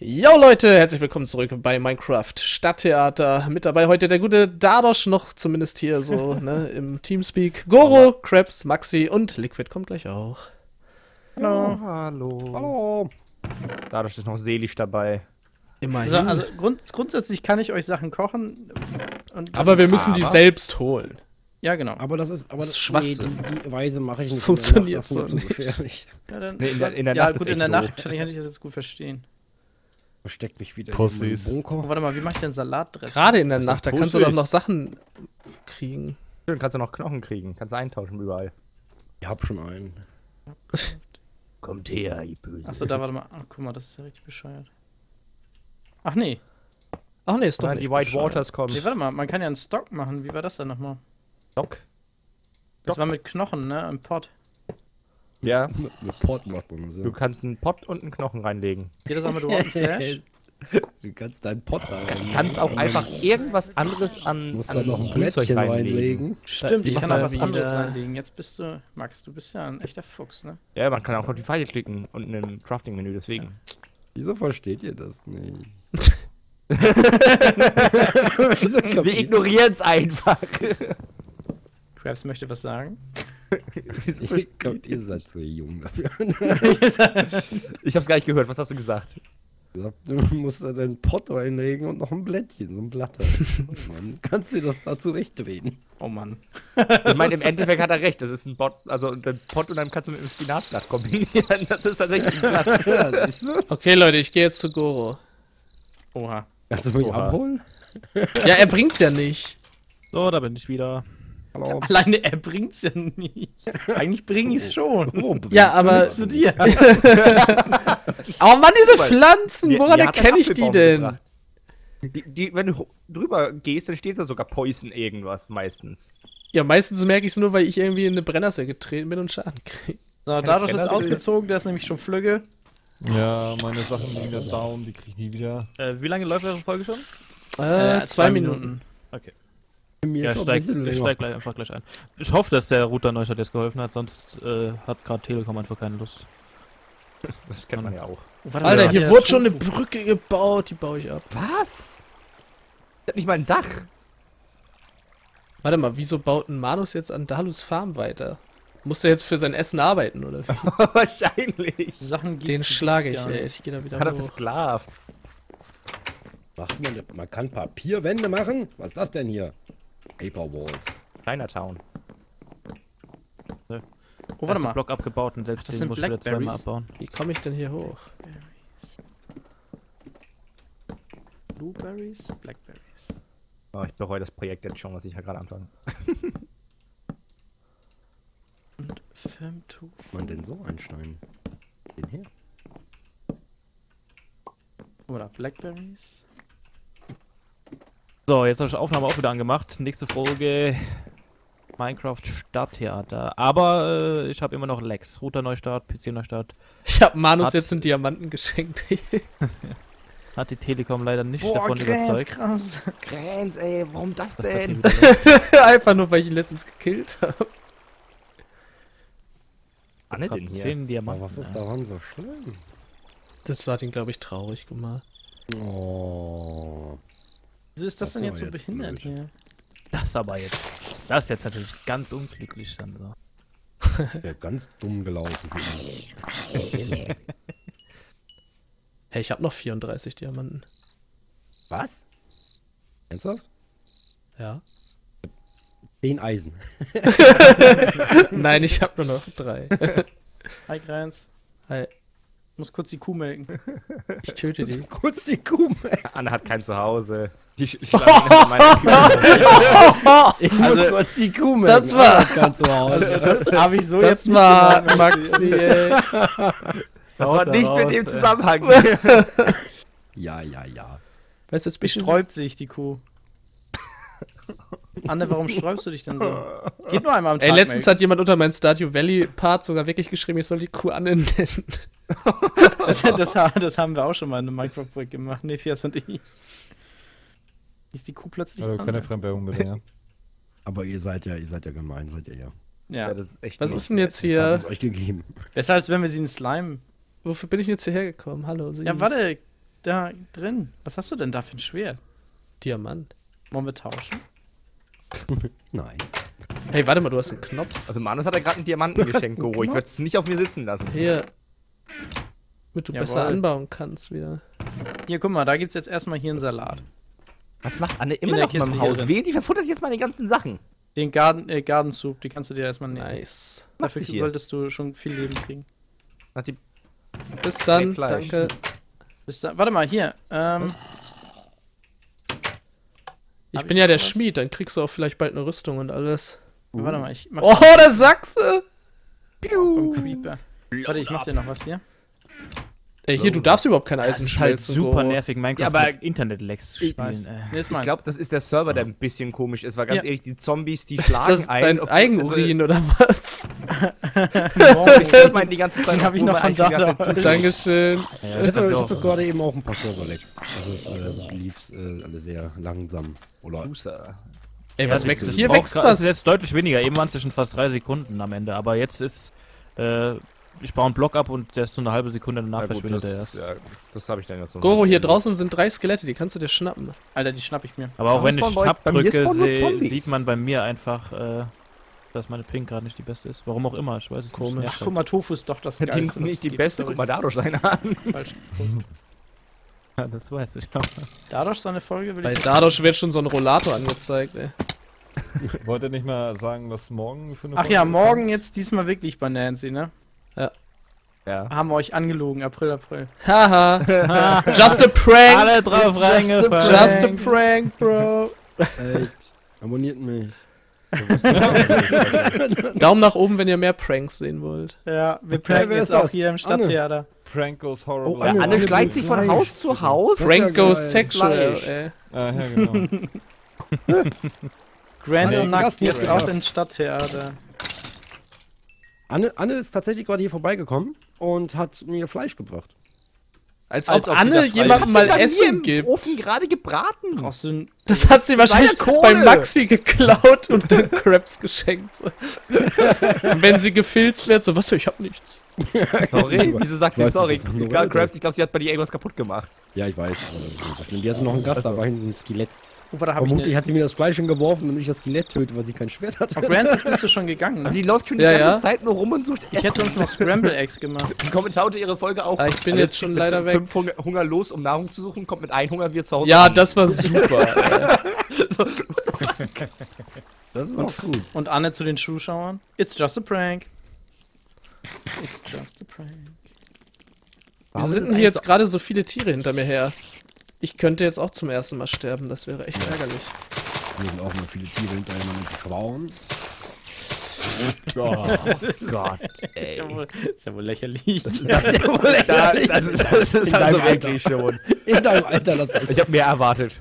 Jo Leute, herzlich willkommen zurück bei Minecraft Stadttheater. Mit dabei heute der gute Dadosch, noch zumindest hier so ne, im Teamspeak. Goro, Krebs, Maxi und Liquid kommt gleich auch. Hallo. Hallo. Hallo. Dadosch ist noch selig dabei. Immerhin. Also grundsätzlich kann ich euch Sachen kochen. Aber wir müssen die selbst holen. Ja, genau. Aber das ist Schwachsinn. Die Weise mache ich nicht. Funktioniert so nicht. Gefährlich. Ja, dann, nee, in der Nacht kann ich das jetzt gut verstehen. Versteckt mich wieder in den Bunker. Oh, warte mal, wie mache ich denn Salatdressing? Gerade in der Nacht, da kannst du doch noch Sachen kriegen. Schön, kannst du noch Knochen kriegen. Kannst du eintauschen überall. Ich hab schon einen. Kommt her, ihr Böse. Achso, da warte mal. Ach, guck mal, das ist ja richtig bescheuert. Ach nee. Ach nee, ist doch nicht. Die White Waters kommen. Nee, warte mal, man kann ja einen Stock machen. Wie war das denn nochmal? Stock? Das war mit Knochen, ne? Im Pot. Ja. Mit Pot macht man so. Du kannst einen Pot und einen Knochen reinlegen. Geht das auch mit Rotten? Du kannst deinen Pot reinlegen. Du kannst auch einfach irgendwas anderes an. Du musst da noch ein Plättchen reinlegen. Stimmt, ich kann auch was anderes reinlegen. Jetzt bist du, Max, du bist ja ein echter Fuchs, ne? Ja, man kann auch noch die Pfeile klicken und im Crafting-Menü, deswegen. Ja. Wieso versteht ihr das nicht? Wir ignorieren es einfach. Krebs möchte was sagen. Ich glaube, ihr seid so jung dafür. Ich hab's gar nicht gehört. Was hast du gesagt? Du musst da deinen Pott reinlegen und noch ein Blättchen, so ein Blatt. Oh Mann, kannst du das da zurechtreden? Oh Mann. Ich meine, im Endeffekt hat er recht. Das ist ein Pott, also ein Pott und dann kannst du mit einem Spinatblatt kombinieren. Das ist tatsächlich ein Blatt. Ja, okay, Leute, ich gehe jetzt zu Goro. Oha. Kannst du mich abholen? Ja, er bringt's ja nicht. So, da bin ich wieder. Hallo. Alleine er bringt's ja nicht. Eigentlich bring ich's schon. Ja, aber zu dir. Oh Mann, diese Pflanzen, woran erkenne ich die denn? Wenn du drüber gehst, dann steht da sogar Poison irgendwas meistens. Ja, meistens merke ich es nur, weil ich irgendwie in eine Brennnessel getreten bin und Schaden kriege. So, dadurch ist ausgezogen, der ist nämlich schon flügge. Ja, meine Sachen liegen da down, die kriege ich nie wieder. Wie lange läuft eure Folge schon? 2 Minuten. Okay. Ja, steig einfach gleich ein. Ich hoffe, dass der Router Neustart jetzt geholfen hat, sonst hat gerade Telekom einfach keine Lust. Das kennt man ja auch. Alter, hier wurde schon eine Brücke gebaut, die baue ich ab. Was? Ich hab nicht mal ein Dach. Warte mal, wieso baut ein Manus jetzt an Dalus Farm weiter? Muss der jetzt für sein Essen arbeiten, oder? Wahrscheinlich. Sachen den schlage ich, ey. Ich geh da wieder hoch. Hat er versklavt. Man kann Papierwände machen? Was ist das denn hier? Paperwalls. Chinatown. Ne. Oh, warte mal. Block abgebaut und selbst den muss ich wieder zweimal abbauen. Wie komme ich denn hier hoch? Blueberries, Blackberries. Oh, ich bereue das Projekt jetzt schon, was ich ja gerade anfange. Und Femto. Man denn so einsteigen? Den hier? Oder Blackberries. So, jetzt habe ich die Aufnahme auch wieder angemacht. Nächste Folge Minecraft Stadttheater. Aber ich habe immer noch Lags. Router Neustart, PC Neustart. Ich habe Manus jetzt einen Diamanten geschenkt. Hat die Telekom leider nicht davon überzeugt. Krass. Kräns, ey, warum das denn? Einfach nur, weil ich ihn letztens gekillt habe. Ah, nicht in 10 Diamanten. Was ist daran so schlimm? Das war den, glaube ich, traurig gemacht. Oh. Wieso ist das denn jetzt so behindert hier? Das aber jetzt. Das ist jetzt natürlich ganz unglücklich dann so. Ja, ganz dumm gelaufen. Hey, ich hab noch 34 Diamanten. Was? Ernsthaft? Ja. 10 Eisen. Nein, ich hab nur noch 3. Hi, Kreins. Hi. Ich muss kurz die Kuh melken. Ich töte die. Kurz die Kuh melken. Anne hat kein Zuhause. Ich muss kurz die Kuh melken. Das war kein Zuhause. Das habe ich so jetzt mal. Das war Maxi, ey. Das war nicht mit dem Zusammenhang. Ja, ja, ja. Weißt du, es sträubt sich die Kuh. Anne, warum sträubst du dich denn so? Geht nur einmal am Tag. Ey, letztens hat jemand unter meinen Stardew Valley-Part sogar wirklich geschrieben, ich soll die Kuh Anne nennen. Das haben wir auch schon mal in einem Minecraft-Projekt gemacht. Nefias und ich. Ist die Kuh plötzlich also, keine Fremdwerbung bitte, ja. Aber ihr seid ja gemein, seid ihr ja. Ja, das ist echt. Was ist denn jetzt hier? Das hat euch gegeben. Besser als wenn wir sie in Slime. Wofür bin ich jetzt hierher gekommen? Hallo. Sie ja, warte. da drin? Was hast du denn da für ein Schwert? Diamant. Wollen wir tauschen? Nein. Hey, warte mal, du hast einen Knopf. Also Manus hat ja gerade einen Diamanten geschenkt, Goro. Ich würde es nicht auf mir sitzen lassen. Hier. Damit du besser anbauen kannst wieder. Hier, guck mal, da gibt es jetzt erstmal hier einen Salat. Was macht Anne immer noch in meinem Haus? Weh, die verfuttert jetzt mal die ganzen Sachen. Den Garden Soup, die kannst du dir erstmal nehmen. Nice. Dafür solltest du schon viel Leben kriegen. Bis dann, danke. Bis dann. Warte mal, hier. Ich bin ja der Schmied, dann kriegst du auch vielleicht bald eine Rüstung und alles. Warte mal, ich mach... Oh, der Sachse! Vom Creeper. Warte, ich mach dir noch was hier. Ey, hier, du darfst überhaupt kein Eisen schmelzen. Das ist halt super nervig, Minecraft mit Internet-Lags zu spielen. Ich glaube, das ist der Server, der ein bisschen komisch ist, weil ganz ehrlich, die Zombies, die schlagen ein. Ist das dein Eigenurin oder was? Ich meine, die ganze Zeit habe ich noch von da. Dankeschön. Ich hatte gerade eben auch ein paar Server-Lags. Also lief alle sehr langsam. Ey, was wächst hier? Das ist jetzt deutlich weniger. Eben waren es schon fast 3 Sekunden am Ende, aber jetzt ist... Ich baue einen Block ab und der ist so eine halbe Sekunde danach verschwindet er erst. Ja, das habe ich dann jetzt so. Goro, hier draußen sind 3 Skelette, die kannst du dir schnappen. Alter, die schnapp ich mir. Aber auch wenn ich Tab drücke, sieht man bei mir einfach, dass meine Ping gerade nicht die beste ist. Warum auch immer, ich weiß es nicht. Ach, guck mal, Tofu ist doch das Geilste. Die nicht die beste, guck mal Dadosch seine an. Falsch. Ja, das weiß ich auch. Dadosch seine Folge will ich... Bei Dadosch wird schon so ein Rollator angezeigt, ey. Wollt ihr nicht mal sagen, was morgen für eine Folge? Ach ja, morgen jetzt diesmal wirklich bei Nancy, ne? Ja. Haben wir euch angelogen, April. Haha. Just a prank. Alle drauf reingefallen. Just a prank, bro. Echt. Abonniert mich. Daumen nach oben, wenn ihr mehr Pranks sehen wollt. Ja, wir pranken jetzt auch hier im Stadttheater. Prank goes horrible. Oh, Anne schleicht sich von Haus zu Haus. Prank goes sexual, ey. Ah, ja, genau. Grand Snacks jetzt auch ins Stadttheater. Anne ist tatsächlich gerade hier vorbeigekommen und hat mir Fleisch gebracht. Als ob Anne jemandem mal Essen gibt. Im Ofen gerade gebraten. Das hat sie wahrscheinlich bei Maxi geklaut und dann Krebs geschenkt. Und wenn sie gefilzt wird, so, was, ich hab nichts. Sorry, wieso sagt sie sorry? Egal, Krebs, ich glaube, sie hat bei dir irgendwas kaputt gemacht. Ja, ich weiß, aber das ist nicht so schlimm. Die hat noch einen Gast, da war hinten ein Skelett. Vermutlich hat sie mir das Fleisch hingeworfen, damit ich das Skelett töte, weil sie kein Schwert hatte. Auf Rances bist du schon gegangen, ne? Die läuft schon die ganze Zeit nur rum und sucht Essen. Ich hätte uns noch Scramble Eggs gemacht. Die kommentierte ihre Folge auch. Ich bin jetzt schon leider weg. 5 Hunger los, um Nahrung zu suchen, kommt mit 1 Hunger wieder zu Hause. Ja, das war super. Das ist auch gut. Und Anne zu den Zuschauern. It's just a prank. It's just a prank. Wieso sind denn hier jetzt gerade so viele Tiere hinter mir her? Ich könnte jetzt auch zum ersten Mal sterben, das wäre echt ärgerlich. Hier sind auch mal viele Tiere hinterher, man muss klauen. Oh Gott, ey. Das ist ja wohl lächerlich. Das ist also wirklich schon. In deinem Alter, lass das. Ich hab mehr erwartet.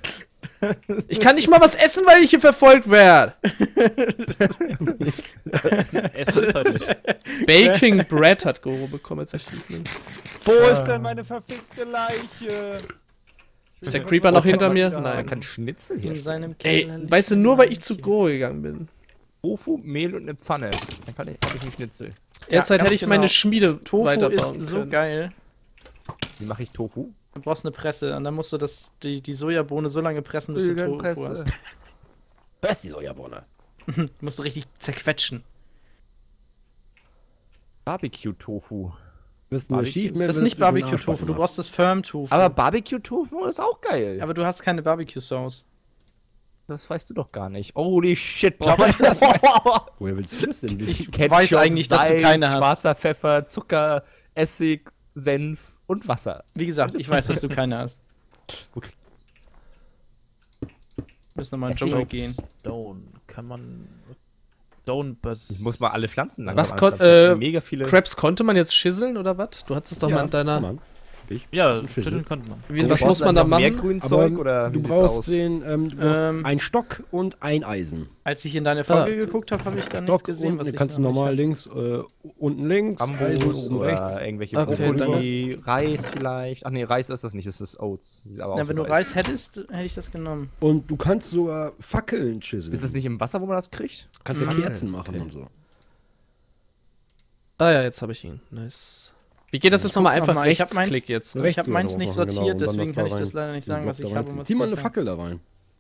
Ich kann nicht mal was essen, weil ich hier verfolgt werde. Essen ist halt nicht. Baking Bread hat Goro bekommen, jetzt erschießen. Wo ist denn meine verfickte Leiche? Ist der Creeper noch hinter mir? Nein. Man kann Schnitzel hier. Ey, weißt du, nur weil ich zu Goro gegangen bin. Tofu, Mehl und eine Pfanne. Dann hab ich einen Schnitzel. Derzeit hätte ich meine Schmiede weiterbauen können. Tofu ist so geil. Wie mache ich Tofu? Du brauchst eine Presse und dann musst du die Sojabohne so lange pressen, bis du Tofu hast. Press die Sojabohne. Musst du richtig zerquetschen. Barbecue-Tofu. Das ist nicht Barbecue-Tofu, du brauchst das Firm-Tofu. Aber Barbecue-Tofu ist auch geil. Aber du hast keine Barbecue-Sauce. Das weißt du doch gar nicht. Holy shit, glaub ich das? Woher willst du das denn wissen? Ich weiß eigentlich, dass du keine hast. Schwarzer Pfeffer, Zucker, Essig, Senf und Wasser. Wie gesagt, ich weiß, dass du keine hast. Okay. Wir müssen nochmal in den Dschungel gehen. Ich muss mal alle Pflanzen lang mega viele. Krebs konnte man jetzt schisseln oder was? Du hattest es doch mal in deiner. Ja, schüsseln konnte man. Was muss man da machen? Mehr Grünzeug oder du brauchst einen Stock und ein Eisen. Als ich in deine Folge geguckt habe, habe ich dann nichts gesehen, was ich kannst du normal links, unten links, Eisen, oben rechts. Irgendwelche Brokkoli, Reis vielleicht. Ach nee, Reis ist das nicht, das ist Oats. Na, wenn du Reis hättest, hätte ich das genommen. Und du kannst sogar Fackeln schüsseln. Ist das nicht im Wasser, wo man das kriegt? Kannst du Kerzen machen und so. Ah ja, jetzt habe ich ihn. Nice. Wie geht das jetzt nochmal? Einfach Rechtsklick jetzt. Ne? Ich habe meins nicht sortiert, genau, deswegen kann ich das leider nicht sagen, was ich habe. Zieh mal eine Fackel da rein.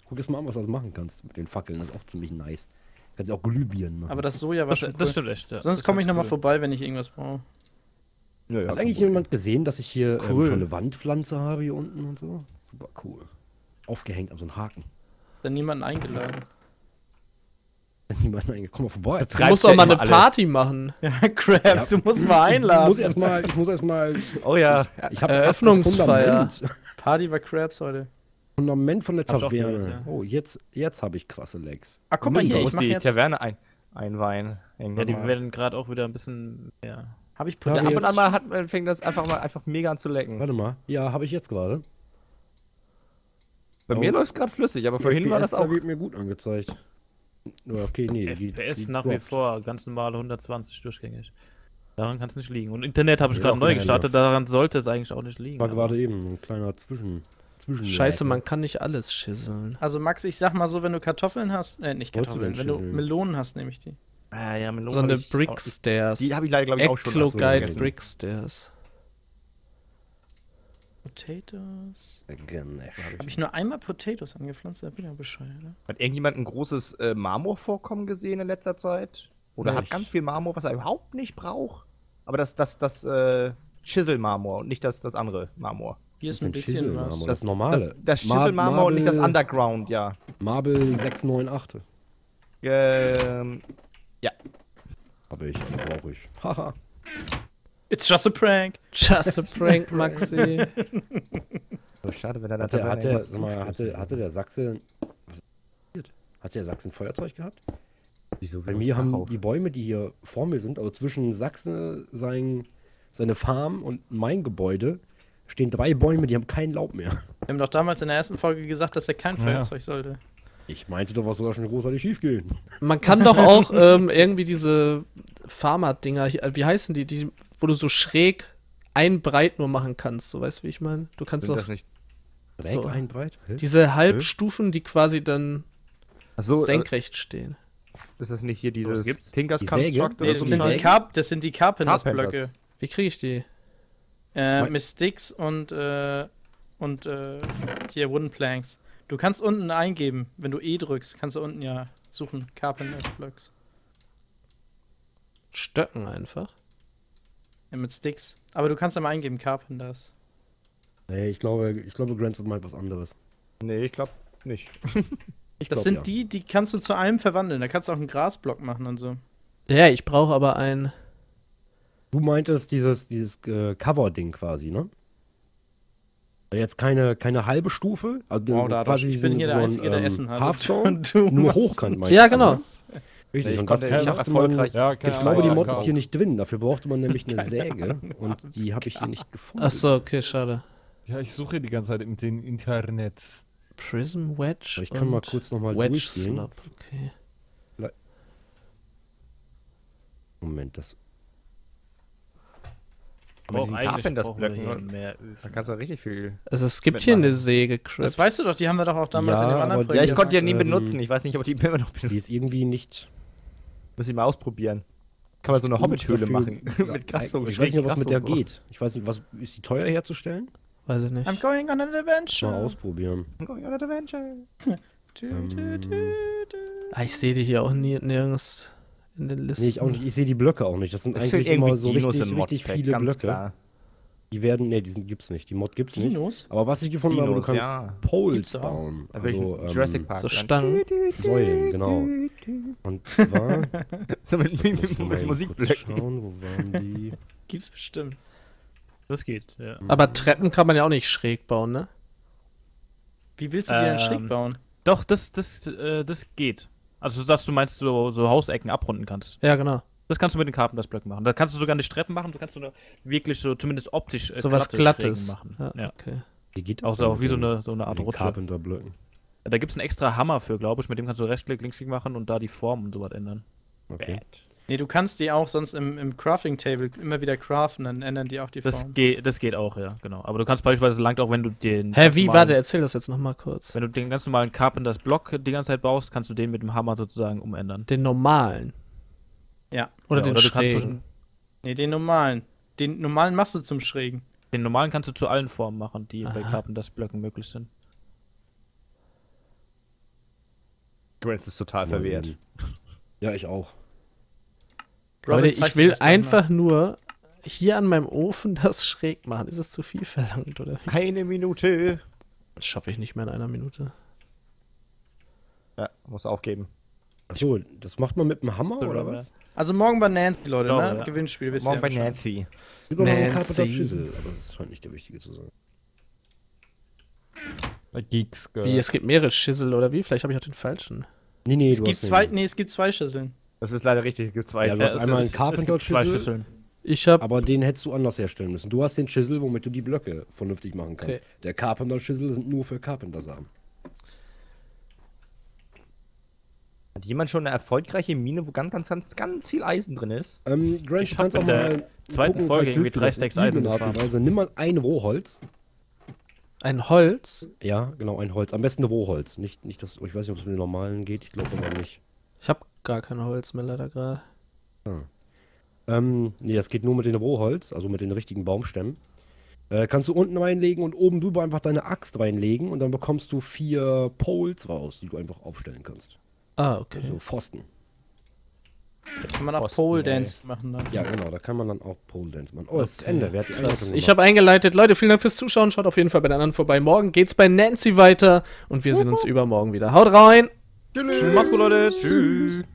Guck jetzt mal an, was du das machen kannst mit den Fackeln. Das ist auch ziemlich nice. Kannst du auch Glühbirnen machen. Aber das Soja war cool. Das stimmt echt, ja. Sonst komme ich nochmal vorbei, wenn ich irgendwas brauche. Ja, ja, hat eigentlich jemand gesehen, dass ich hier schon eine Wandpflanze habe hier unten und so? Super cool. Aufgehängt an so einem Haken. Dann niemanden eingeladen. Komm mal vorbei. Du musst doch mal eine Party machen. Ja, Krebs, du musst mal einladen. Ich muss erstmal. Oh ja. Ich hab Eröffnungsfeier. Party bei Krebs heute. Fundament von der Taverne. Oh, jetzt habe ich krasse Lecks. Ah, guck mal hier, ich mach die Taverne einweihen. Ja, die werden gerade auch wieder ein bisschen. Ja. Hab ich ab und an mal fängt das einfach mega an zu lecken. Warte mal. Ja, habe ich jetzt gerade. Bei mir läuft es gerade flüssig, aber vorhin war das auch. Wird mir gut angezeigt. Okay, nee. FPS nach wie vor ganz normale 120 durchgängig. Daran kann es nicht liegen. Und Internet habe ich gerade neu gestartet, daran sollte es eigentlich auch nicht liegen. War gerade eben ein kleiner Zwischen. Scheiße, man kann nicht alles schisseln. Also Max, ich sag mal so, wenn du Kartoffeln hast, nicht Kartoffeln, wenn du Melonen hast, nehme ich die. Ah ja, Melonen. So eine Brickstairs. Die habe ich leider, glaube ich, auch schon. Ecloguide Brickstairs. Potatoes. Habe ich nur einmal Potatoes angepflanzt? Da bin ich ja bescheuert. Hat irgendjemand ein großes Marmorvorkommen gesehen in letzter Zeit? Oder hat ganz viel Marmor, was er überhaupt nicht braucht? Aber das Chisel-Marmor und nicht das andere Marmor. Hier ist ein bisschen was. Das normale. Das Chisel-Marmor und nicht das Underground, ja. Marble 698. Ja. Brauche ich. Haha. It's just a prank. Just a prank, Maxi. So schade, wenn er da hatte der Sachse. Was ist passiert? Hat der Sachse ein Feuerzeug gehabt? Wieso? Bei mir haben die Bäume, die hier vor mir sind, also zwischen Sachse, seine Farm und mein Gebäude, stehen 3 Bäume, die haben kein Laub mehr. Wir haben doch damals in der ersten Folge gesagt, dass er kein Feuerzeug sollte. Ich meinte doch, was soll da schon großartig schief gehen? Man kann doch auch irgendwie diese Farmer-Dinger, wie heißen die, wo du so schräg ein Breit nur machen kannst, so, weißt du, wie ich meine? Du kannst doch so ein Breit? Diese Halbstufen, die quasi dann senkrecht stehen. Ist das nicht hier dieses Tinkers Construct oder so? Das sind die Carpenters-Blöcke. Wie kriege ich die? Mit Sticks und hier Wooden Planks. Du kannst unten eingeben, wenn du E drückst, kannst du unten ja suchen. Carpenters Blocks. Stöcken einfach? Ja, mit Sticks. Aber du kannst ja mal eingeben, Carpenters. Nee, ich glaube Grant meint was anderes. Nee, ich glaube nicht. Das sind die kannst du zu allem verwandeln. Da kannst du auch einen Grasblock machen und so. Ja, ich brauche aber einen. Du meintest dieses Cover-Ding quasi, ne? Jetzt keine halbe Stufe, also quasi ich bin hier so der Einzige, der Essen hat. Halfstone, nur hochkant meinst du? Ja, genau. Richtig, ich und das erfolgreich. Ich glaube, die Mod ist hier nicht drin, dafür brauchte man nämlich eine Säge und die habe ich hier nicht gefunden. Achso, okay, schade. Ja, ich suche die ganze Zeit im Internet. Prism Wedge und ich kann mal kurz nochmal durchgehen. Okay. Moment, das... Aber diesen Carpenters-Blöcken, da kannst du richtig viel... Also es gibt hier eine Säge, Krebs. Das weißt du doch, die haben wir doch auch damals in dem anderen Projekt. Ja, ich konnte die ja nie benutzen, ich weiß nicht, ob die immer noch benutzen. Die ist irgendwie nicht... Muss ich mal ausprobieren. Kann man so eine Hobbit-Höhle machen. Mit Gras so. Ich weiß nicht, was mit der geht. Ich weiß nicht, was ist die teuer herzustellen? Weiß ich nicht. I'm going on an adventure. Mal ausprobieren. I'm going on an adventure. Ich sehe die hier auch nirgends... In den Listen. Nee, ich sehe die Blöcke auch nicht. Das sind eigentlich immer so richtig viele Blöcke. Klar. Die werden, nee, die gibt's nicht. Die Mod gibt's nicht. Aber was ich gefunden habe, du kannst Poles bauen. Also, Jurassic Park. So Stangen. Säulen, genau. Und zwar. So mit Musikblöcken. Schauen, wo waren die? Gibt's bestimmt. Das geht, ja. Aber Treppen kann man ja auch nicht schräg bauen, ne? Wie willst du die denn schräg bauen? Doch, das geht. Also, dass du meinst, so Hausecken abrunden kannst. Ja, genau. Das kannst du mit den Carpenters-Blöcken machen. Da kannst du sogar nicht Treppen machen, du kannst so wirklich so zumindest optisch so was Glattes machen. Ja, okay. Die geht auch so wie so eine Art Rutsche. Carpenter-Blöcken. Da gibt's einen extra Hammer für, glaube ich. Mit dem kannst du Rechtsklick, Linksklick machen und da die Form und sowas ändern. Okay. Bad. Nee, du kannst die auch sonst im Crafting-Table immer wieder craften, dann ändern die auch die Form. Das geht auch, ja, genau. Aber du kannst beispielsweise langt auch, wenn du den... Hä, wie? Warte, erzähl das jetzt nochmal kurz. Wenn du den ganz normalen Carpenters-Block die ganze Zeit baust, kannst du den mit dem Hammer sozusagen umändern. Den normalen? Ja. Oder den schrägen? Nee, den normalen. Den normalen machst du zum Schrägen. Den normalen kannst du zu allen Formen machen, die bei Carpenters Blöcken möglich sind. Grants ist total verwehrt. Ja, ich auch. Leute, ich will einfach nur hier an meinem Ofen das schräg machen. Ist es zu viel verlangt, oder? Eine Minute. Das schaffe ich nicht mehr in einer Minute. Ja, muss aufgeben. Achso, das macht man mit dem Hammer, oder was? Also morgen bei Nancy, Leute, ne? Ja. Gewinnspiel, wisst ihr. Morgen bei Nancy. Übermorgen Carpenter-Schüssel, aber das scheint nicht der Wichtige zu sein. Geeks, wie, es gibt mehrere Schüssel, oder wie? Vielleicht habe ich auch den falschen. Nee, nee, es gibt zwei Schüsseln. Das ist leider richtig, es gibt zwei. Ja, du hast einmal einen Carpenter-Schüssel. Aber den hättest du anders herstellen müssen. Du hast den Schüssel, womit du die Blöcke vernünftig machen kannst. Okay. Der Carpenter-Schüssel sind nur für Carpenter-Samen. Hat jemand schon eine erfolgreiche Mine, wo ganz viel Eisen drin ist? Grant, ich habe in der zweiten Folge irgendwie 3 Stacks Eisen gefahren. Also nimm mal ein Rohholz. Ein Holz? Ja, genau, ein Holz. Am besten Rohholz. Nicht das, ich weiß nicht, ob es mit den normalen geht. Ich glaube aber nicht. Ich habe gar kein Holz mehr leider gerade. Ah. Nee, das geht nur mit den Rohholz, also mit den richtigen Baumstämmen. Kannst du unten reinlegen und oben drüber einfach deine Axt reinlegen und dann bekommst du 4 Poles raus, die du einfach aufstellen kannst. Ah, okay. Also Pfosten. Da kann man auch Pole-Dance machen dann. Ja, genau, da kann man dann auch Pole-Dance machen. Oh, das Ende. Wer hat die ich habe eingeleitet. Leute, vielen Dank fürs Zuschauen. Schaut auf jeden Fall bei den anderen vorbei. Morgen geht's bei Nancy weiter und wir sehen uns übermorgen wieder. Haut rein! Tschüss! Macht's gut, Leute! Tschüss!